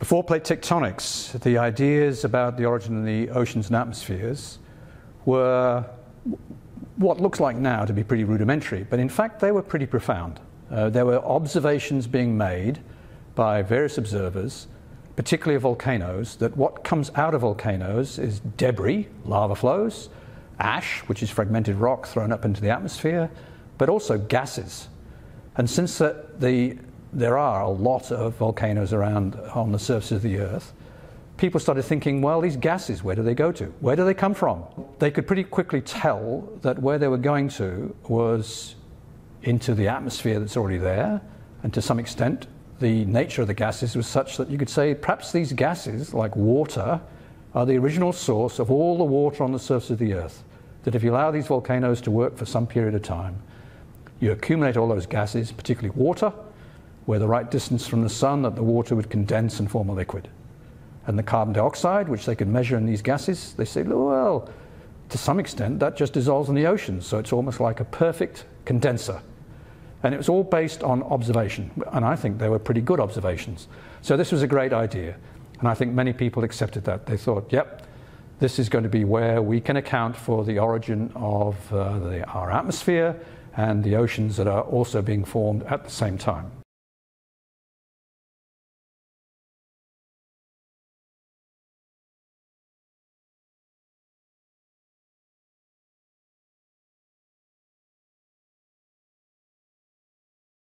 Before plate tectonics, the ideas about the origin of the oceans and atmospheres were what looks like now to be pretty rudimentary, but in fact they were pretty profound. There were observations being made by various observers, particularly of volcanoes, that what comes out of volcanoes is debris, lava flows, ash, which is fragmented rock thrown up into the atmosphere, but also gases. And since there are a lot of volcanoes around on the surface of the Earth, people started thinking, well, these gases, where do they go to? Where do they come from? They could pretty quickly tell that where they were going to was into the atmosphere that's already there, and to some extent the nature of the gases was such that you could say perhaps these gases, like water, are the original source of all the water on the surface of the Earth, that if you allow these volcanoes to work for some period of time, you accumulate all those gases, particularly water, where the right distance from the sun that the water would condense and form a liquid. And the carbon dioxide, which they could measure in these gases, they say, well, to some extent that just dissolves in the ocean, so it's almost like a perfect condenser. And it was all based on observation, and I think they were pretty good observations. So this was a great idea, and I think many people accepted that. They thought, yep, this is going to be where we can account for the origin of our atmosphere and the oceans that are also being formed at the same time.